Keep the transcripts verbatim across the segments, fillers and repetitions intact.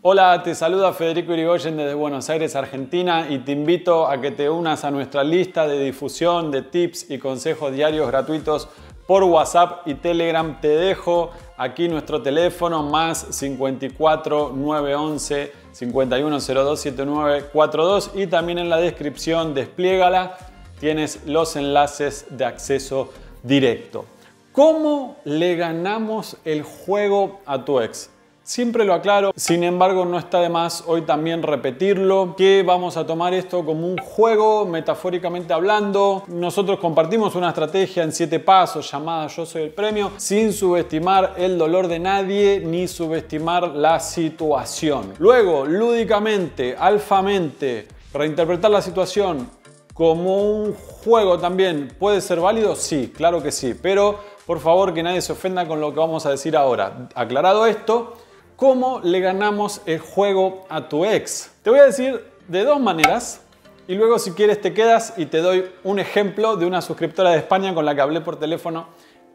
Hola, te saluda Federico Hirigoyen desde Buenos Aires, Argentina, y te invito a que te unas a nuestra lista de difusión de tips y consejos diarios gratuitos por WhatsApp y Telegram. Te dejo aquí nuestro teléfono más cincuenta y cuatro, nueve once, cincuenta y uno cero dos, setenta y nueve cuarenta y dos y también en la descripción, despliégala, tienes los enlaces de acceso directo. ¿Cómo le ganamos el juego a tu ex? Siempre lo aclaro, sin embargo no está de más hoy también repetirlo, que vamos a tomar esto como un juego, metafóricamente hablando. Nosotros compartimos una estrategia en siete pasos llamada Yo Soy el Premio, sin subestimar el dolor de nadie ni subestimar la situación. Luego, lúdicamente, alfamente, reinterpretar la situación como un juego también. ¿Puede ser válido? Sí, claro que sí, pero por favor que nadie se ofenda con lo que vamos a decir ahora. Aclarado esto, ¿cómo le ganamos el juego a tu ex? Te voy a decir de dos maneras y luego si quieres te quedas y te doy un ejemplo de una suscriptora de España con la que hablé por teléfono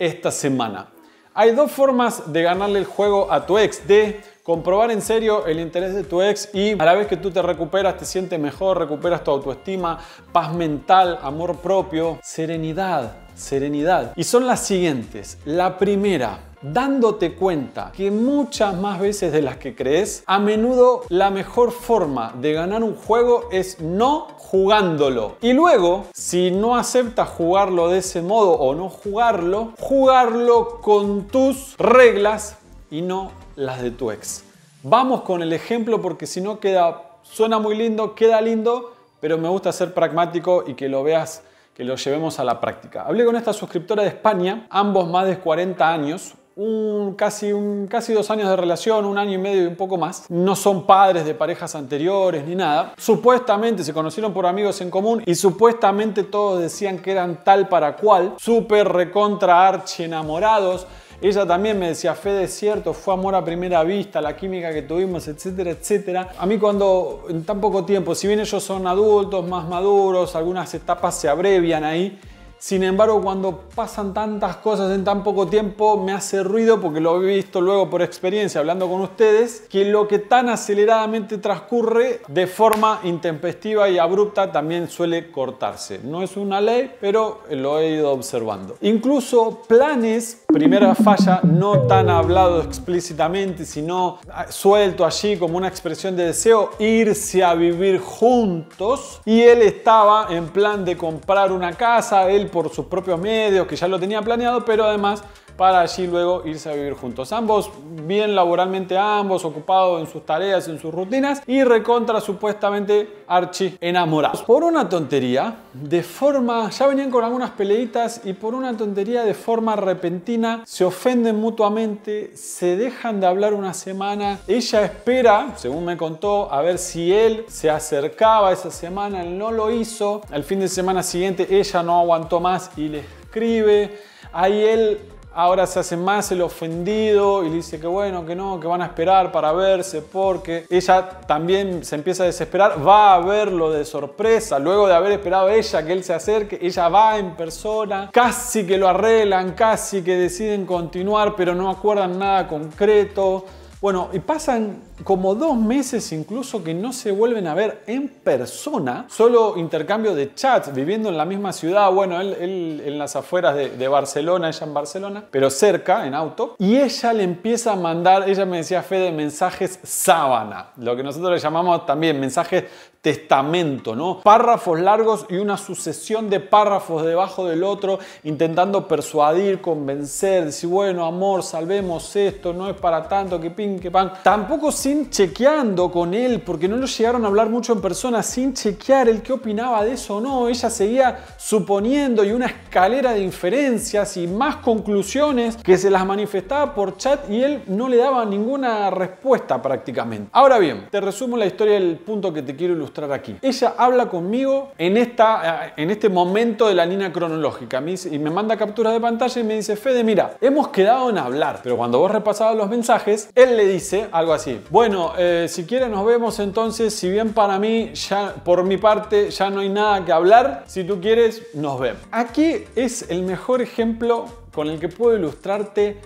esta semana. Hay dos formas de ganarle el juego a tu ex, de comprobar en serio el interés de tu ex y a la vez que tú te recuperas, te sientes mejor, recuperas tu autoestima, paz mental, amor propio, serenidad, serenidad. Y son las siguientes. La primera, dándote cuenta que muchas más veces de las que crees, a menudo la mejor forma de ganar un juego es no jugándolo. Y luego, si no aceptas jugarlo de ese modo o no jugarlo, jugarlo con tus reglas y no las de tu ex. Vamos con el ejemplo porque si no queda, suena muy lindo, queda lindo, pero me gusta ser pragmático y que lo veas, que lo llevemos a la práctica. Hablé con esta suscriptora de España, ambos más de cuarenta años, Un, casi, un, casi dos años de relación, un año y medio y un poco más. No son padres de parejas anteriores ni nada. Supuestamente se conocieron por amigos en común y supuestamente todos decían que eran tal para cual. Súper recontra archi enamorados. Ella también me decía, Fede, es cierto, fue amor a primera vista, la química que tuvimos, etcétera, etcétera. A mí cuando, en tan poco tiempo, si bien ellos son adultos, más maduros, algunas etapas se abrevian ahí, sin embargo, cuando pasan tantas cosas en tan poco tiempo, me hace ruido porque lo he visto luego por experiencia hablando con ustedes, que lo que tan aceleradamente transcurre de forma intempestiva y abrupta también suele cortarse. No es una ley, pero lo he ido observando. Incluso planes, primera falla, no tan hablado explícitamente, sino suelto allí como una expresión de deseo, irse a vivir juntos. Y él estaba en plan de comprar una casa, él por sus propios medios, que ya lo tenía planeado, pero además para allí luego irse a vivir juntos. Ambos, bien laboralmente ambos, ocupados en sus tareas, en sus rutinas y recontra supuestamente archi enamorados. Por una tontería, de forma, ya venían con algunas peleitas y por una tontería de forma repentina se ofenden mutuamente, se dejan de hablar una semana. Ella espera, según me contó, a ver si él se acercaba esa semana, él no lo hizo. Al fin de semana siguiente ella no aguantó más y le escribe. Ahí él ahora se hace más el ofendido y le dice que bueno, que no, que van a esperar para verse porque ella también se empieza a desesperar, va a verlo de sorpresa, luego de haber esperado a ella que él se acerque, ella va en persona, casi que lo arreglan, casi que deciden continuar, pero no acuerdan nada concreto. Bueno, y pasan como dos meses incluso que no se vuelven a ver en persona, solo intercambio de chats, viviendo en la misma ciudad, bueno, él, él en las afueras de, de Barcelona, ella en Barcelona, pero cerca, en auto, y ella le empieza a mandar, ella me decía, Fede, mensajes sábana, lo que nosotros le llamamos también mensajes testamento, ¿no? Párrafos largos y una sucesión de párrafos debajo del otro, intentando persuadir, convencer, decir, bueno, amor, salvemos esto, no es para tanto, que pin, que pan. Tampoco sin chequeando con él, porque no lo llegaron a hablar mucho en persona, sin chequear el qué opinaba de eso o no. Ella seguía suponiendo y una escalera de inferencias y más conclusiones que se las manifestaba por chat y él no le daba ninguna respuesta prácticamente. Ahora bien, te resumo la historia del punto que te quiero ilustrar aquí. Ella habla conmigo en, esta, en este momento de la línea cronológica me dice, y me manda capturas de pantalla y me dice, Fede, mira, hemos quedado en hablar, pero cuando vos repasabas los mensajes, él le dice algo así, bueno, eh, si quieres nos vemos entonces, si bien para mí, ya por mi parte, ya no hay nada que hablar, si tú quieres, nos vemos. Aquí es el mejor ejemplo con el que puedo ilustrarte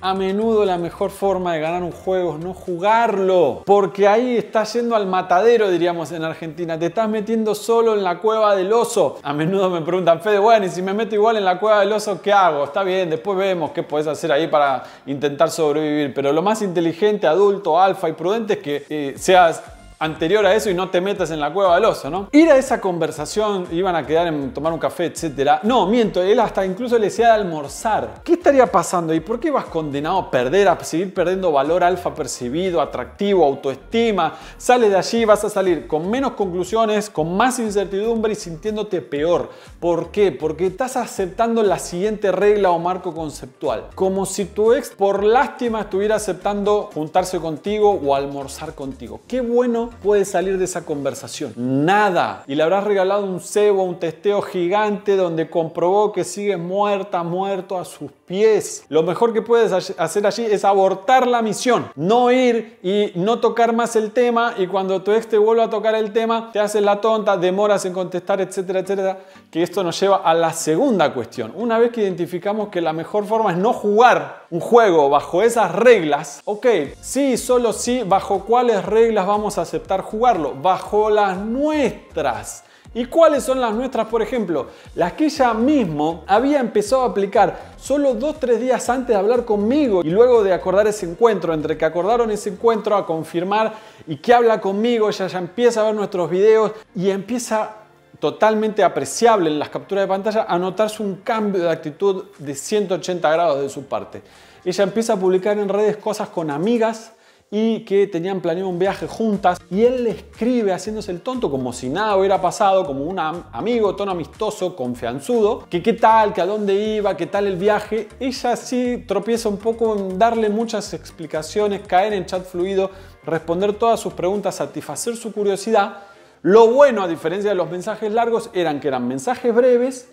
a menudo la mejor forma de ganar un juego es no jugarlo, porque ahí estás yendo al matadero, diríamos en Argentina. Te estás metiendo solo en la cueva del oso. A menudo me preguntan, Fede, bueno, y si me meto igual en la cueva del oso, ¿qué hago? Está bien, después vemos qué podés hacer ahí para intentar sobrevivir. Pero lo más inteligente, adulto, alfa y prudente es que eh, seas anterior a eso y no te metas en la cueva del oso, ¿no? Ir a esa conversación, iban a quedar en tomar un café, etcétera. No, miento, él hasta incluso le decía de almorzar. ¿Qué estaría pasando? ¿Y por qué vas condenado a perder, a seguir perdiendo valor alfa percibido, atractivo, autoestima? Sales de allí y vas a salir con menos conclusiones, con más incertidumbre y sintiéndote peor. ¿Por qué? Porque estás aceptando la siguiente regla o marco conceptual. Como si tu ex por lástima estuviera aceptando juntarse contigo o almorzar contigo. Qué bueno puede salir de esa conversación. Nada. Y le habrás regalado un cebo, un testeo gigante donde comprobó que sigues muerta, muerto a sus pies. Lo mejor que puedes hacer allí es abortar la misión. No ir y no tocar más el tema, y cuando tu ex te vuelva a tocar el tema, te haces la tonta, demoras en contestar, etcétera, etcétera. Que esto nos lleva a la segunda cuestión. Una vez que identificamos que la mejor forma es no jugar un juego bajo esas reglas, ok, sí, solo sí, ¿bajo cuáles reglas vamos a hacer? Jugarlo bajo las nuestras. ¿Y cuáles son las nuestras? Por ejemplo, las que ella mismo había empezado a aplicar solo dos o tres días antes de hablar conmigo, y luego de acordar ese encuentro, entre que acordaron ese encuentro a confirmar y que habla conmigo, ella ya empieza a ver nuestros videos y empieza, totalmente apreciable en las capturas de pantalla, a notarse un cambio de actitud de ciento ochenta grados de su parte. Ella empieza a publicar en redes cosas con amigas y que tenían planeado un viaje juntas, y él le escribe haciéndose el tonto como si nada hubiera pasado, como un amigo, tono amistoso, confianzudo, que qué tal, que a dónde iba, qué tal el viaje. Ella sí tropieza un poco en darle muchas explicaciones, caer en chat fluido, responder todas sus preguntas, satisfacer su curiosidad. Lo bueno, a diferencia de los mensajes largos, eran que eran mensajes breves,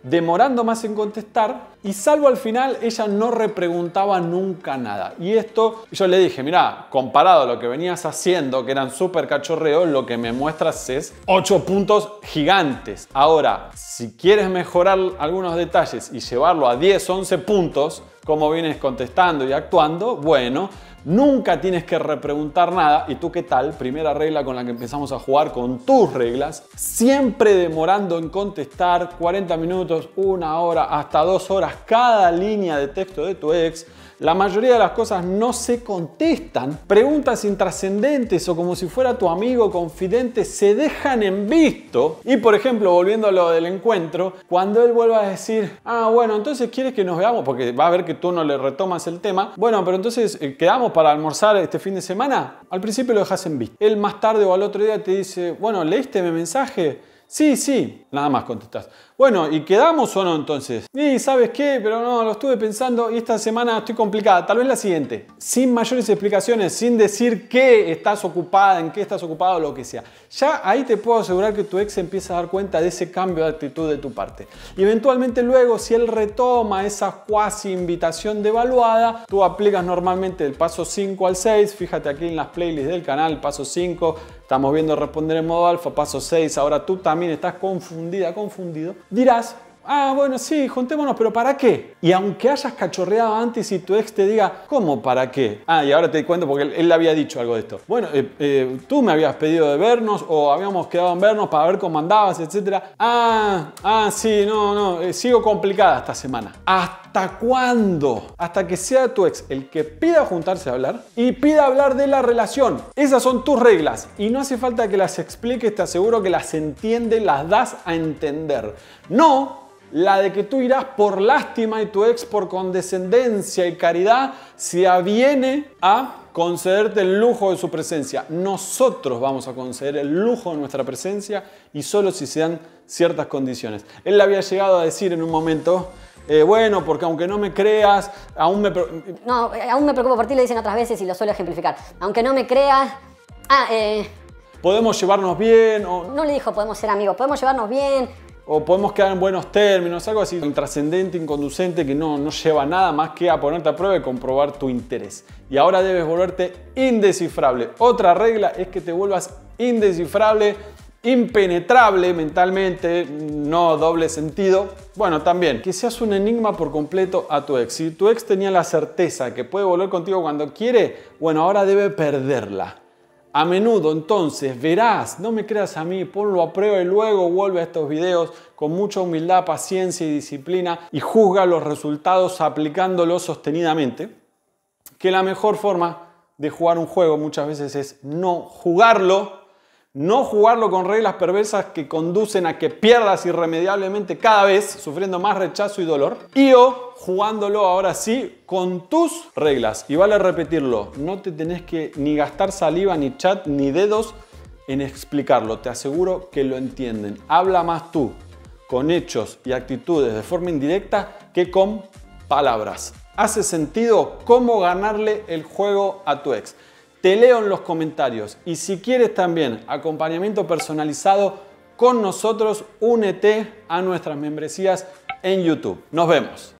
demorando más en contestar, y salvo al final ella no repreguntaba nunca nada. Y esto yo le dije, mirá, comparado a lo que venías haciendo, que eran súper cachorreos, lo que me muestras es ocho puntos gigantes. Ahora, si quieres mejorar algunos detalles y llevarlo a diez, once puntos, como vienes contestando y actuando, bueno, nunca tienes que repreguntar nada. ¿Y tú qué tal? Primera regla con la que empezamos a jugar con tus reglas. Siempre demorando en contestar cuarenta minutos, una hora, hasta dos horas cada línea de texto de tu ex. La mayoría de las cosas no se contestan. Preguntas intrascendentes o como si fuera tu amigo confidente se dejan en visto. Y por ejemplo, volviendo a lo del encuentro, cuando él vuelva a decir, ah, bueno, entonces quieres que nos veamos, porque va a ver que tú no le retomas el tema. Bueno, pero entonces eh, quedamos para almorzar este fin de semana. Al principio lo dejas en visto. Él más tarde o al otro día te dice, bueno, ¿leíste mi mensaje? Sí, sí, nada más contestás. Bueno, ¿y quedamos o no entonces? Y ¿sabes qué? Pero no, lo estuve pensando y esta semana estoy complicada, tal vez la siguiente. Sin mayores explicaciones, sin decir qué estás ocupada, en qué estás ocupado, lo que sea. Ya ahí te puedo asegurar que tu ex empieza a dar cuenta de ese cambio de actitud de tu parte. Y eventualmente luego, si él retoma esa cuasi invitación devaluada, tú aplicas normalmente el paso cinco al seis. Fíjate aquí en las playlists del canal, paso cinco. Estamos viendo responder en modo alfa, paso seis. Ahora tú también estás confundida, confundido. Dirás, ah, bueno, sí, juntémonos, pero ¿para qué? Y aunque hayas cachorreado antes y tu ex te diga, ¿cómo para qué? Ah, y ahora te cuento porque él, él le había dicho algo de esto. Bueno, eh, eh, tú me habías pedido de vernos o habíamos quedado en vernos para ver cómo andabas, etcétera. Ah, ah, sí, no, no, eh, sigo complicada esta semana. Hasta ¿Hasta cuándo? Hasta que sea tu ex el que pida juntarse a hablar y pida hablar de la relación. Esas son tus reglas y no hace falta que las expliques, te aseguro que las entiendes, las das a entender. No la de que tú irás por lástima y tu ex por condescendencia y caridad se aviene a concederte el lujo de su presencia. Nosotros vamos a conceder el lujo de nuestra presencia y solo si se dan ciertas condiciones. Él le había llegado a decir en un momento, Eh, bueno, porque aunque no me creas, aún me... No, aún me preocupo por ti, le dicen otras veces y lo suelo ejemplificar. Aunque no me creas... Ah, eh... Podemos llevarnos bien o... No le dijo podemos ser amigos, podemos llevarnos bien. O podemos quedar en buenos términos, algo así intrascendente, inconducente, que no, no lleva nada más que a ponerte a prueba y comprobar tu interés. Y ahora debes volverte indescifrable. Otra regla es que te vuelvas indescifrable impenetrable mentalmente, no doble sentido. Bueno, también, que seas un enigma por completo a tu ex. Si tu ex tenía la certeza que puede volver contigo cuando quiere, bueno, ahora debe perderla. A menudo, entonces, verás, no me creas a mí, ponlo a prueba y luego vuelve a estos videos con mucha humildad, paciencia y disciplina y juzga los resultados aplicándolos sostenidamente. Que la mejor forma de jugar un juego muchas veces es no jugarlo, no jugarlo con reglas perversas que conducen a que pierdas irremediablemente cada vez, sufriendo más rechazo y dolor, y o jugándolo ahora sí con tus reglas. Y vale repetirlo, no te tenés que ni gastar saliva, ni chat, ni dedos en explicarlo. Te aseguro que lo entienden. Habla más tú, con hechos y actitudes de forma indirecta, que con palabras. ¿Hace sentido cómo ganarle el juego a tu ex? Te leo en los comentarios y si quieres también acompañamiento personalizado con nosotros, únete a nuestras membresías en YouTube. Nos vemos.